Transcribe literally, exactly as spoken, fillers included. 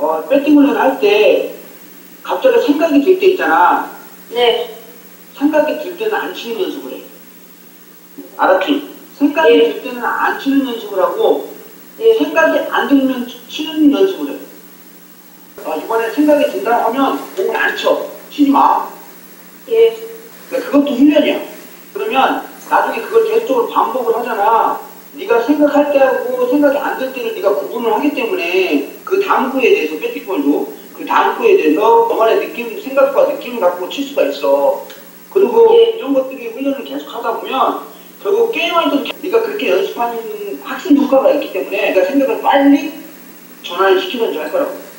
어, 배팅 훈련 할 때 갑자기 생각이 들 때 있잖아. 네. 생각이 들 때는 안 치는 연습을 해. 알았지? 생각이 네. 들 때는 안 치는 연습을 하고 네. 생각이 안 들면 치는 연습을 해. 어, 이번에 생각이 든다고 하면 공을 안 쳐. 치지 마. 예. 그러니까 그것도 훈련이야. 그러면 나중에 그걸 계속적으로 반복을 하잖아. 네가 생각할 때하고 생각이 안 들 때는 네가 구분을 하기 때문에 그 다음 거에 대해서 배팅볼도 그 다음 거에 대해서 너만의 느낌, 생각과 느낌을 갖고 칠 수가 있어. 그리고 예. 이런 것들이 훈련을 계속 하다 보면 결국 게임할 때 네가 그렇게 연습하는 학습 효과가 있기 때문에 네가 생각을 빨리 전환을 시키든지 할 거라고.